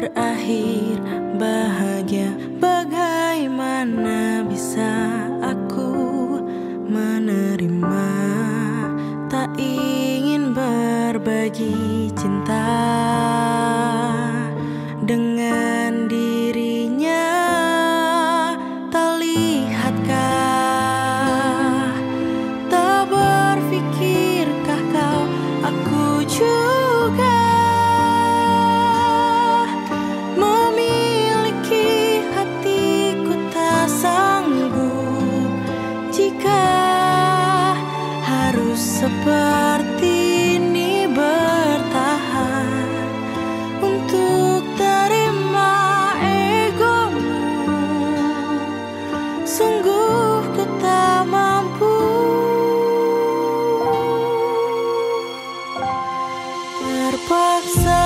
berakhir bahagia. Bagaimana bisa aku menerima, tak ingin berbagi cinta dengan dirinya. Tak lihatkah, tak berfikirkah kau, aku juga memiliki hatiku tak sanggup jika harus seperti ini bertahan untuk terima egomu. Sungguh ku tak mampu. Terpaksa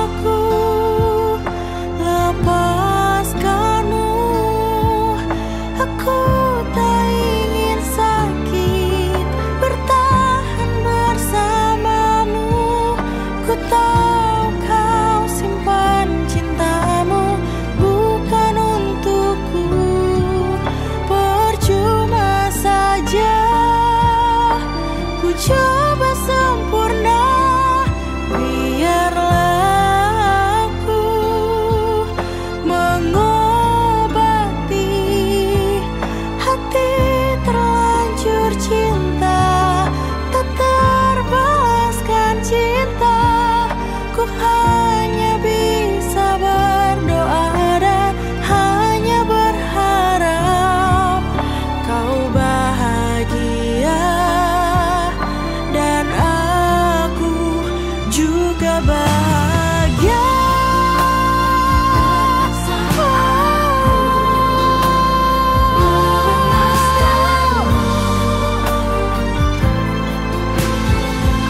aku lepaskanmu. Aku tak ingin sakit, bertahan bersamamu. Ku tahu kau simpan cintamu bukan untukku. Percuma saja ku coba sempurna. Biarlah aku mengobati hati terlanjur cinta, tak terbalaskan cinta. Ku hanya bisa berdoa dan hanya berharap kau bahagia dan aku juga bahagia.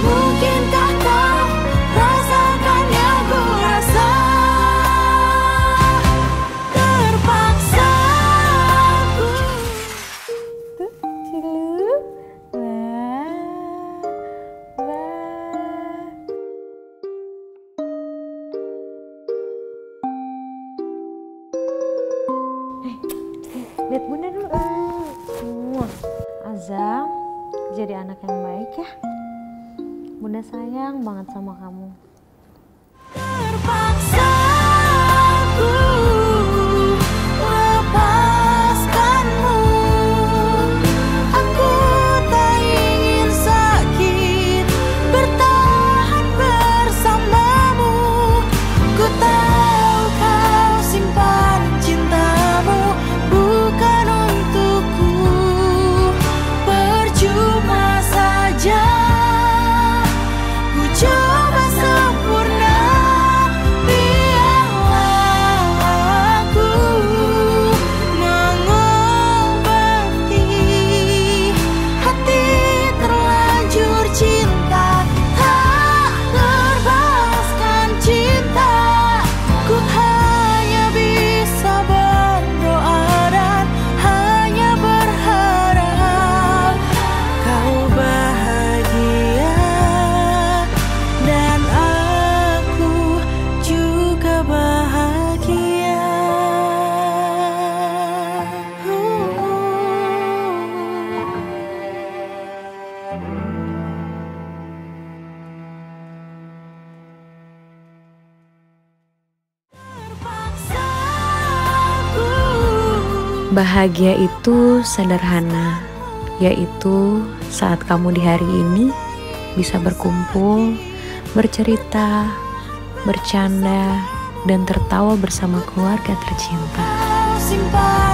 Mungkinkah kau rasakan yang ku rasa? Terpaksa aku. Tuh, cilu. Wah, wah. Lihat bunda dulu. Azam, jadi anak yang baik ya. Bunda sayang banget sama kamu. Terpaksa aku lepaskanmu. Aku tak ingin sakit, bertahan bersamamu. Ku tahu kau simpan cintamu bukan untukku. Percuma saja ku coba sempurna. Biarlah aku mengobati hati terlanjur cinta, tak terbalaskan cinta. Ku hanya bisa berdoa dan hanya berharap kau bahagia dan aku juga bahagia. Terpaksa aku. Bahagia itu sederhana, yaitu saat kamu di hari ini bisa berkumpul, bercerita, bercanda, dan tertawa bersama keluarga tercinta. Kau simpan